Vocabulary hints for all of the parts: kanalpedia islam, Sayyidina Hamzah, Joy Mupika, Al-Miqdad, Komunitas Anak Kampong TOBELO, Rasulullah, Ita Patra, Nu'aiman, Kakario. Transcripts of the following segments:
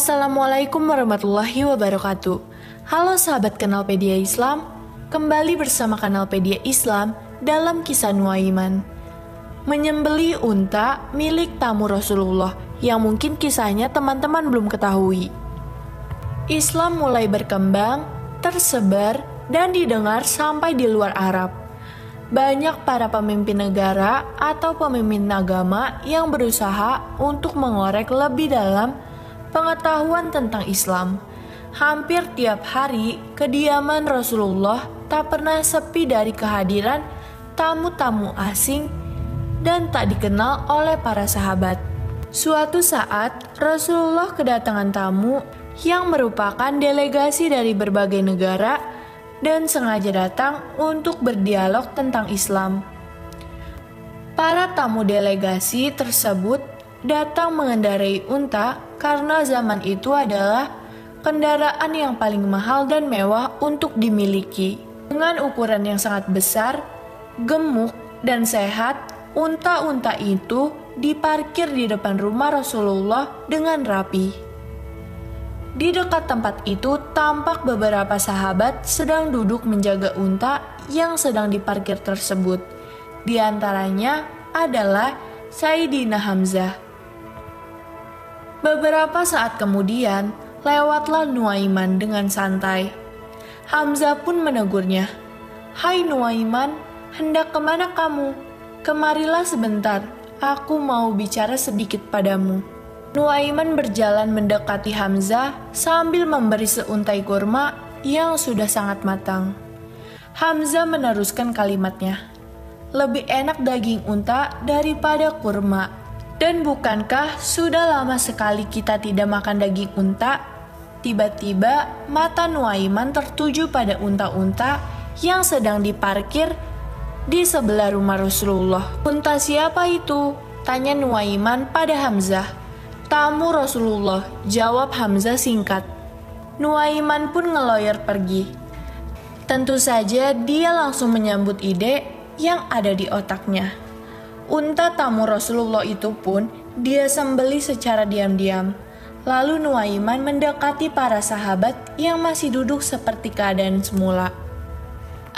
Assalamualaikum warahmatullahi wabarakatuh. Halo sahabat Kanalpedia Islam, kembali bersama Kanalpedia Islam dalam kisah Nu'aiman. Menyembeli unta milik tamu Rasulullah yang mungkin kisahnya teman-teman belum ketahui. Islam mulai berkembang, tersebar, dan didengar sampai di luar Arab. Banyak para pemimpin negara atau pemimpin agama yang berusaha untuk mengorek lebih dalam pengetahuan tentang Islam. Hampir tiap hari, kediaman Rasulullah tak pernah sepi dari kehadiran tamu-tamu asing dan tak dikenal oleh para sahabat. Suatu saat, Rasulullah kedatangan tamu yang merupakan delegasi dari berbagai negara dan sengaja datang untuk berdialog tentang Islam. Para tamu delegasi tersebut datang mengendarai unta karena zaman itu adalah kendaraan yang paling mahal dan mewah untuk dimiliki. Dengan ukuran yang sangat besar, gemuk, dan sehat, unta-unta itu diparkir di depan rumah Rasulullah dengan rapi. Di dekat tempat itu tampak beberapa sahabat sedang duduk menjaga unta yang sedang diparkir tersebut. Di antaranya adalah Sayyidina Hamzah. Beberapa saat kemudian, lewatlah Nu'aiman dengan santai. Hamzah pun menegurnya, "Hai Nu'aiman, hendak kemana kamu? Kemarilah sebentar, aku mau bicara sedikit padamu." Nu'aiman berjalan mendekati Hamzah sambil memberi seuntai kurma yang sudah sangat matang. Hamzah meneruskan kalimatnya, "Lebih enak daging unta daripada kurma. Dan bukankah sudah lama sekali kita tidak makan daging unta?" Tiba-tiba mata Nu'aiman tertuju pada unta-unta yang sedang diparkir di sebelah rumah Rasulullah. "Unta siapa itu?" tanya Nu'aiman pada Hamzah. "Tamu Rasulullah," jawab Hamzah singkat. Nu'aiman pun ngeloyor pergi. Tentu saja dia langsung menyambut ide yang ada di otaknya. Unta tamu Rasulullah itu pun dia sembeli secara diam-diam. Lalu Nu'aiman mendekati para sahabat yang masih duduk seperti keadaan semula.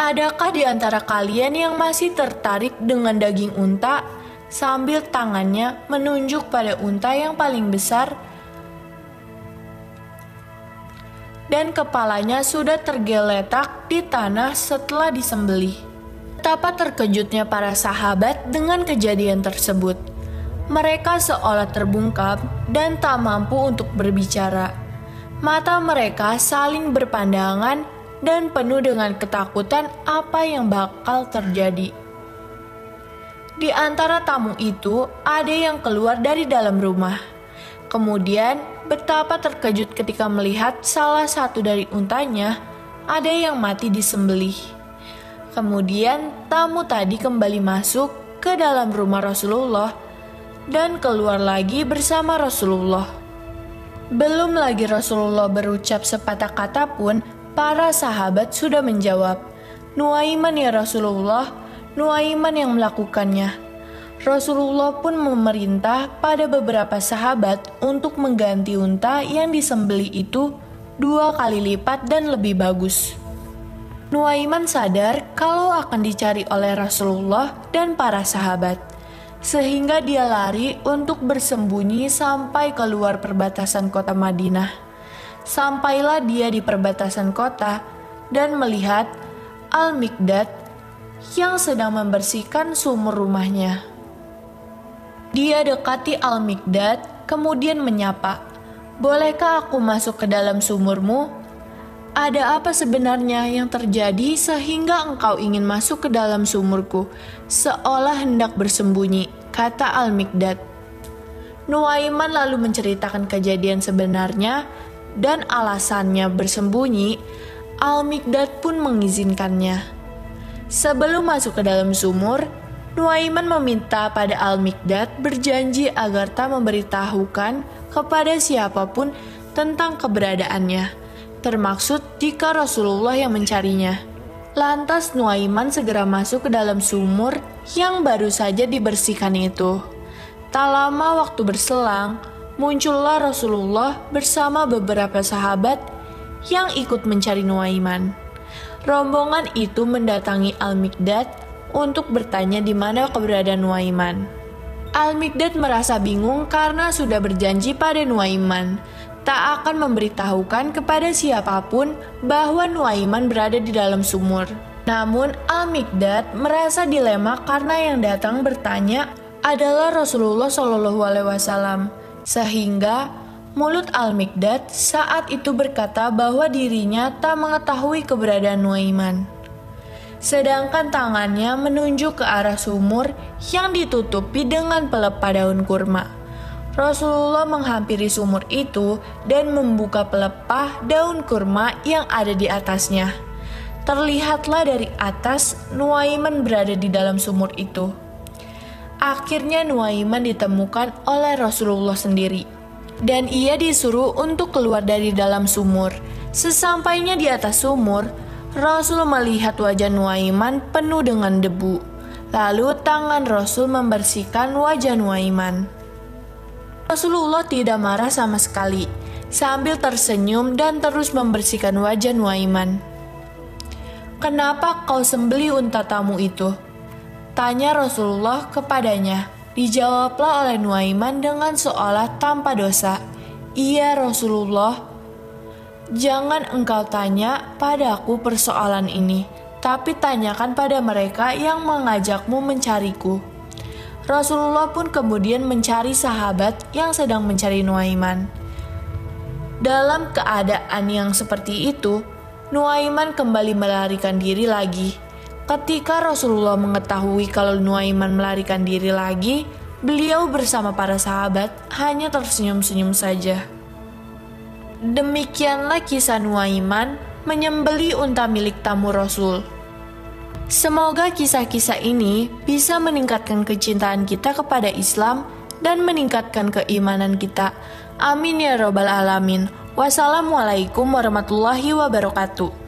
"Adakah di antara kalian yang masih tertarik dengan daging unta?" Sambil tangannya menunjuk pada unta yang paling besar dan kepalanya sudah tergeletak di tanah setelah disembelih. Betapa terkejutnya para sahabat dengan kejadian tersebut. Mereka seolah terbungkam dan tak mampu untuk berbicara. Mata mereka saling berpandangan dan penuh dengan ketakutan apa yang bakal terjadi. Di antara tamu itu ada yang keluar dari dalam rumah. Kemudian betapa terkejut ketika melihat salah satu dari untanya ada yang mati disembelih. Kemudian tamu tadi kembali masuk ke dalam rumah Rasulullah dan keluar lagi bersama Rasulullah. Belum lagi Rasulullah berucap sepatah kata pun, para sahabat sudah menjawab, "Nu'aiman ya Rasulullah." Nu'aiman yang melakukannya. Rasulullah pun memerintah pada beberapa sahabat untuk mengganti unta yang disembeli itu 2 kali lipat dan lebih bagus. Nu'aiman sadar kalau akan dicari oleh Rasulullah dan para sahabat, sehingga dia lari untuk bersembunyi sampai keluar perbatasan kota Madinah. Sampailah dia di perbatasan kota dan melihat Al-Miqdad yang sedang membersihkan sumur rumahnya. Dia dekati Al-Miqdad, kemudian menyapa, "Bolehkah aku masuk ke dalam sumurmu? Ada apa sebenarnya yang terjadi sehingga engkau ingin masuk ke dalam sumurku?" Seolah hendak bersembunyi, kata Al-Miqdad. Nu'aiman lalu menceritakan kejadian sebenarnya dan alasannya bersembunyi. Al-Miqdad pun mengizinkannya. Sebelum masuk ke dalam sumur, Nu'aiman meminta pada Al-Miqdad berjanji agar tak memberitahukan kepada siapapun tentang keberadaannya, termaksud jika Rasulullah yang mencarinya. Lantas Nu'aiman segera masuk ke dalam sumur yang baru saja dibersihkan itu. Tak lama waktu berselang, muncullah Rasulullah bersama beberapa sahabat yang ikut mencari Nu'aiman. Rombongan itu mendatangi Al-Miqdad untuk bertanya di mana keberadaan Nu'aiman. Al-Miqdad merasa bingung karena sudah berjanji pada Nu'aiman tak akan memberitahukan kepada siapapun bahwa Nu'aiman berada di dalam sumur. Namun Al-Miqdad merasa dilema karena yang datang bertanya adalah Rasulullah SAW, sehingga mulut Al-Miqdad saat itu berkata bahwa dirinya tak mengetahui keberadaan Nu'aiman. Sedangkan tangannya menunjuk ke arah sumur yang ditutupi dengan pelepah daun kurma. Rasulullah menghampiri sumur itu dan membuka pelepah daun kurma yang ada di atasnya. Terlihatlah dari atas Nu'aiman berada di dalam sumur itu. Akhirnya Nu'aiman ditemukan oleh Rasulullah sendiri, dan ia disuruh untuk keluar dari dalam sumur. Sesampainya di atas sumur, Rasul melihat wajah Nu'aiman penuh dengan debu. Lalu tangan Rasul membersihkan wajah Nu'aiman. Rasulullah tidak marah sama sekali, sambil tersenyum dan terus membersihkan wajah Nu'aiman. "Kenapa kau sembelih unta tamu itu?" tanya Rasulullah kepadanya. Dijawablah oleh Nu'aiman dengan seolah tanpa dosa, "Iya Rasulullah, jangan engkau tanya padaku persoalan ini, tapi tanyakan pada mereka yang mengajakmu mencariku." Rasulullah pun kemudian mencari sahabat yang sedang mencari Nu'aiman. Dalam keadaan yang seperti itu, Nu'aiman kembali melarikan diri lagi. Ketika Rasulullah mengetahui kalau Nu'aiman melarikan diri lagi, beliau bersama para sahabat hanya tersenyum-senyum saja. Demikianlah kisah Nu'aiman menyembelih unta milik tamu Rasul. Semoga kisah-kisah ini bisa meningkatkan kecintaan kita kepada Islam dan meningkatkan keimanan kita. Amin ya robbal alamin. Wassalamualaikum warahmatullahi wabarakatuh.